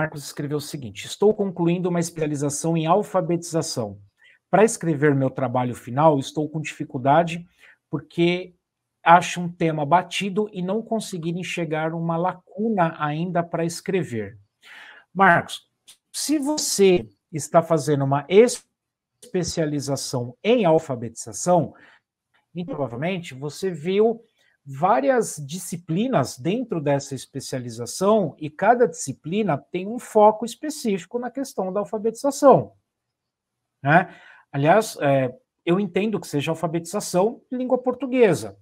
Marcos escreveu o seguinte: estou concluindo uma especialização em alfabetização. Para escrever meu trabalho final, estou com dificuldade porque acho um tema batido e não consegui enxergar uma lacuna ainda para escrever. Marcos, se você está fazendo uma especialização em alfabetização, então, provavelmente você viu várias disciplinas dentro dessa especialização e cada disciplina tem um foco específico na questão da alfabetização, né? Aliás, eu entendo que seja alfabetização em língua portuguesa,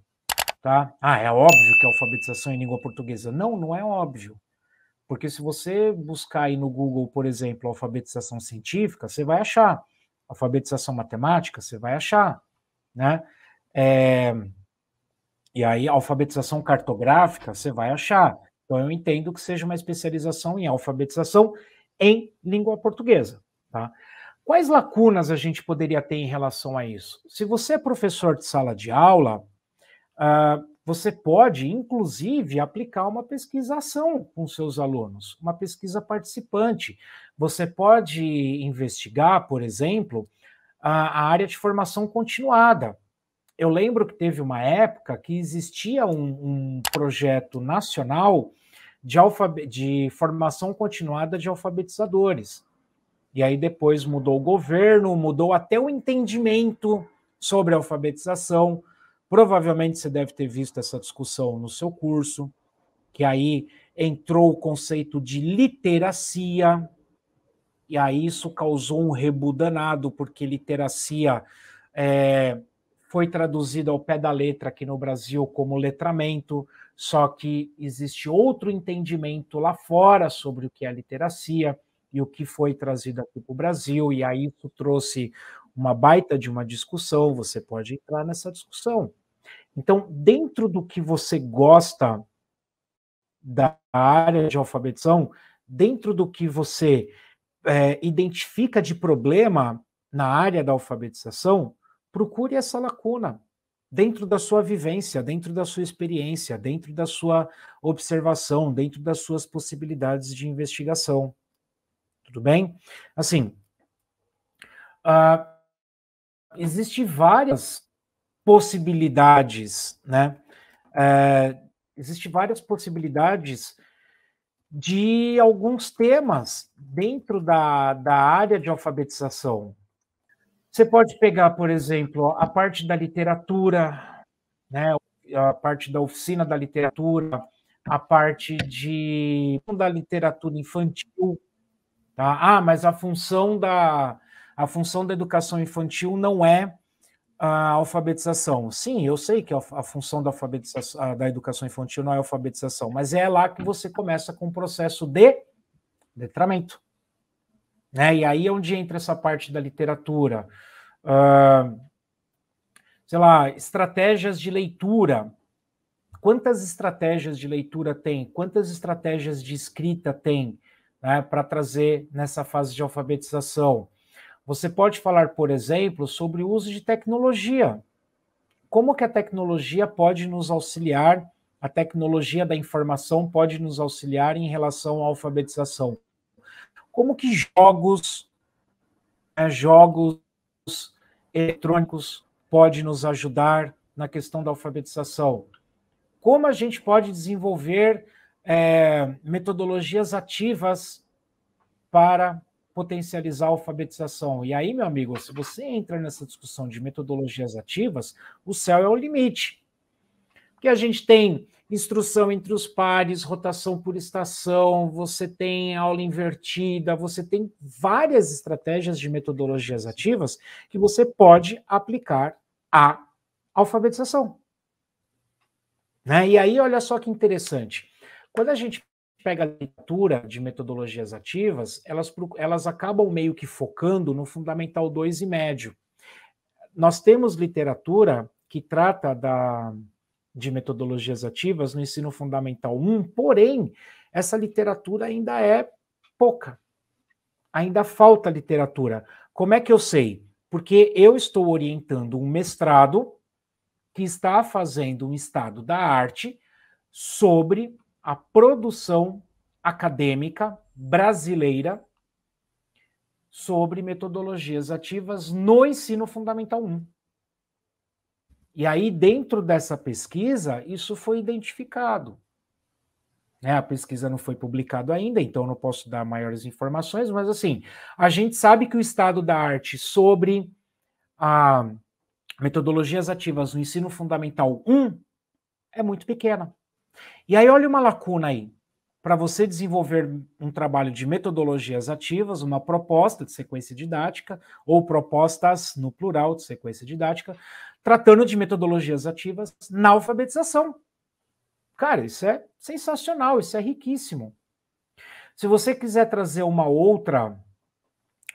tá? Ah, é óbvio que é alfabetização em língua portuguesa. Não, não é óbvio. Porque se você buscar aí no Google, por exemplo, alfabetização científica, você vai achar. Alfabetização matemática, você vai achar, né? E aí, alfabetização cartográfica, você vai achar. Então, eu entendo que seja uma especialização em alfabetização em língua portuguesa, tá? Quais lacunas a gente poderia ter em relação a isso? Se você é professor de sala de aula, você pode, inclusive, aplicar uma pesquisação com seus alunos, uma pesquisa participante. Você pode investigar, por exemplo, a área de formação continuada. Eu lembro que teve uma época que existia um projeto nacional de formação continuada de alfabetizadores. E aí depois mudou o governo, mudou até o entendimento sobre a alfabetização. Provavelmente você deve ter visto essa discussão no seu curso, que aí entrou o conceito de literacia, e aí isso causou um rebu danado, porque literacia foi traduzido ao pé da letra aqui no Brasil como letramento, só que existe outro entendimento lá fora sobre o que é literacia e o que foi trazido aqui para o Brasil, e aí isso trouxe uma baita de uma discussão, você pode entrar nessa discussão. Então, dentro do que você gosta da área de alfabetização, dentro do que você identifica de problema na área da alfabetização, procure essa lacuna dentro da sua vivência, dentro da sua experiência, dentro da sua observação, dentro das suas possibilidades de investigação. Tudo bem? Assim, existem várias possibilidades, né? Existem várias possibilidades de alguns temas dentro da área de alfabetização. Você pode pegar, por exemplo, a parte da literatura, né, a parte da oficina da literatura, a parte da literatura infantil, tá? Ah, mas a função da educação infantil não é a alfabetização. Sim, eu sei que a função da educação infantil não é a alfabetização, mas é lá que você começa com o processo de letramento, né? E aí é onde entra essa parte da literatura. Sei lá, estratégias de leitura. Quantas estratégias de leitura tem? Quantas estratégias de escrita tem, né, para trazer nessa fase de alfabetização? Você pode falar, por exemplo, sobre o uso de tecnologia. Como que a tecnologia pode nos auxiliar, a tecnologia da informação pode nos auxiliar em relação à alfabetização? Como que jogos, né, jogos eletrônicos podem nos ajudar na questão da alfabetização? Como a gente pode desenvolver metodologias ativas para potencializar a alfabetização? E aí, meu amigo, se você entra nessa discussão de metodologias ativas, o céu é o limite. Porque a gente tem instrução entre os pares, rotação por estação, você tem aula invertida, você tem várias estratégias de metodologias ativas que você pode aplicar à alfabetização, né? E aí, olha só que interessante. Quando a gente pega a leitura de metodologias ativas, elas acabam meio que focando no Fundamental 2 e médio. Nós temos literatura que trata de metodologias ativas no ensino fundamental 1, porém, essa literatura ainda é pouca. Ainda falta literatura. Como é que eu sei? Porque eu estou orientando um mestrado que está fazendo um estado da arte sobre a produção acadêmica brasileira sobre metodologias ativas no ensino fundamental 1. E aí, dentro dessa pesquisa, isso foi identificado. Né? A pesquisa não foi publicada ainda, então não posso dar maiores informações, mas assim, a gente sabe que o estado da arte sobre metodologias ativas no ensino fundamental 1 é muito pequena. E aí, olha uma lacuna aí. Para você desenvolver um trabalho de metodologias ativas, uma proposta de sequência didática, ou propostas, no plural, de sequência didática, tratando de metodologias ativas na alfabetização. Cara, isso é sensacional, isso é riquíssimo. Se você quiser trazer uma outra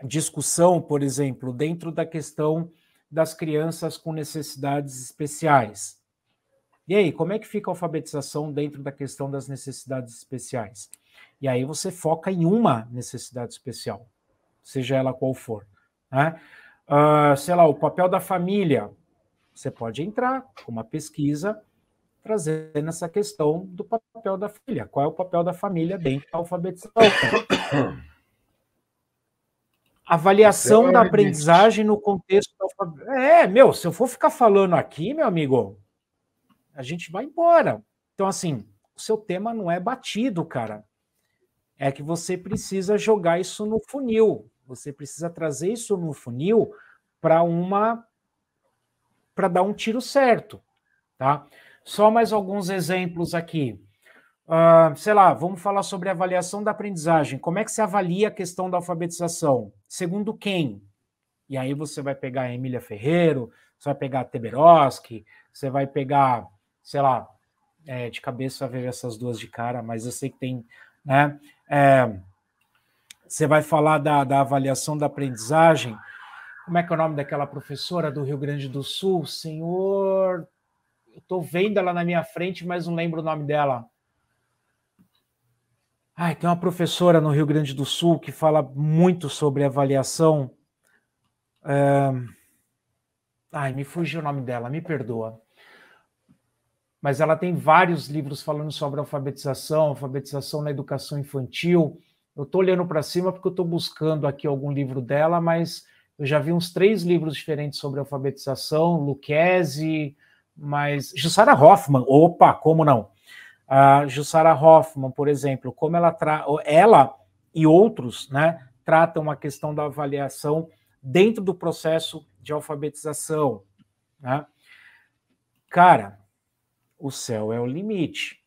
discussão, por exemplo, dentro da questão das crianças com necessidades especiais, e aí, como é que fica a alfabetização dentro da questão das necessidades especiais? E aí você foca em uma necessidade especial, seja ela qual for. Né? Sei lá, o papel da família. Você pode entrar com uma pesquisa, trazendo essa questão do papel da família. Qual é o papel da família dentro da alfabetização? Avaliação da aprendizagem no contexto da alfabetização. É, meu, se eu for ficar falando aqui, meu amigo... a gente vai embora. Então, assim, o seu tema não é batido, cara. É que você precisa jogar isso no funil. Você precisa trazer isso no funil para dar um tiro certo, tá? Só mais alguns exemplos aqui. Sei lá, vamos falar sobre avaliação da aprendizagem. Como é que se avalia a questão da alfabetização? Segundo quem? E aí você vai pegar a Emília Ferreiro, você vai pegar a Teberosky, você vai pegar... sei lá, de cabeça veio essas duas de cara, mas eu sei que tem, né? Você vai falar da avaliação da aprendizagem. Como é que é o nome daquela professora do Rio Grande do Sul? Senhor, eu estou vendo ela na minha frente, mas não lembro o nome dela. Ai, tem uma professora no Rio Grande do Sul que fala muito sobre avaliação. Ai, me fugiu o nome dela, me perdoa. Mas ela tem vários livros falando sobre alfabetização na educação infantil. Eu estou olhando para cima porque eu estou buscando aqui algum livro dela, mas eu já vi uns 3 livros diferentes sobre alfabetização, Lucchesi, mas... Jussara Hoffmann, opa, como não? Jussara Hoffmann, por exemplo, como ela e outros, né, tratam a questão da avaliação dentro do processo de alfabetização. Né? Cara... o céu é o limite,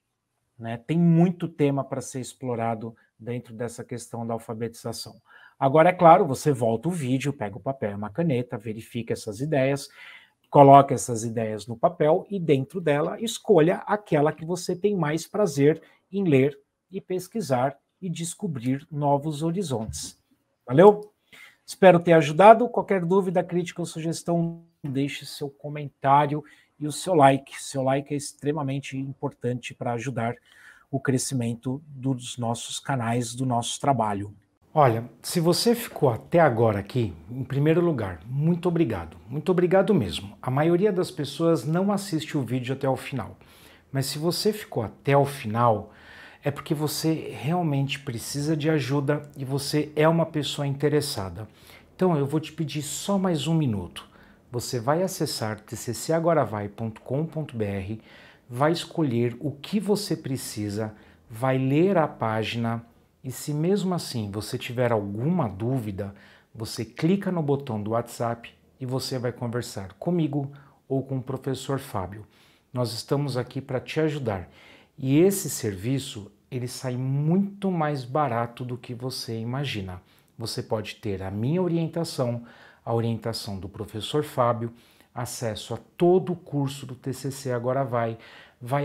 né? Tem muito tema para ser explorado dentro dessa questão da alfabetização. Agora, é claro, você volta o vídeo, pega o papel e uma caneta, verifica essas ideias, coloca essas ideias no papel e dentro dela escolha aquela que você tem mais prazer em ler e pesquisar e descobrir novos horizontes. Valeu? Espero ter ajudado. Qualquer dúvida, crítica ou sugestão, deixe seu comentário e o seu like. Seu like é extremamente importante para ajudar o crescimento dos nossos canais, do nosso trabalho. Olha, se você ficou até agora aqui, em primeiro lugar, muito obrigado. Muito obrigado mesmo. A maioria das pessoas não assiste o vídeo até o final. Mas se você ficou até o final, é porque você realmente precisa de ajuda e você é uma pessoa interessada. Então eu vou te pedir só mais um minuto. Você vai acessar tccagoravai.com.br, vai escolher o que você precisa, vai ler a página e se mesmo assim você tiver alguma dúvida, você clica no botão do WhatsApp e você vai conversar comigo ou com o professor Fábio. Nós estamos aqui para te ajudar. E esse serviço, ele sai muito mais barato do que você imagina. Você pode ter a minha orientação, a orientação do professor Fábio, acesso a todo o curso do TCC Agora vai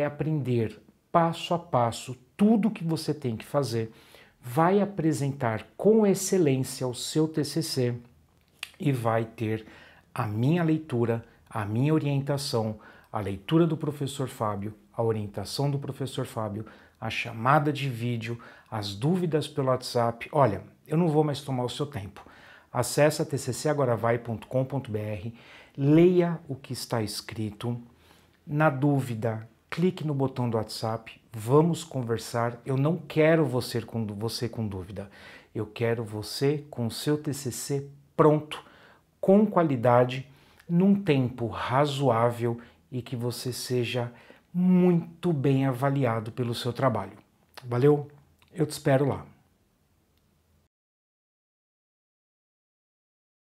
aprender passo a passo tudo o que você tem que fazer, vai apresentar com excelência o seu TCC e vai ter a minha leitura, a minha orientação, a leitura do professor Fábio, a orientação do professor Fábio, a chamada de vídeo, as dúvidas pelo WhatsApp. Olha, eu não vou mais tomar o seu tempo. Acesse tccagoravai.com.br, leia o que está escrito, na dúvida, clique no botão do WhatsApp, vamos conversar. Eu não quero você com dúvida, eu quero você com o seu TCC pronto, com qualidade, num tempo razoável e que você seja muito bem avaliado pelo seu trabalho. Valeu? Eu te espero lá.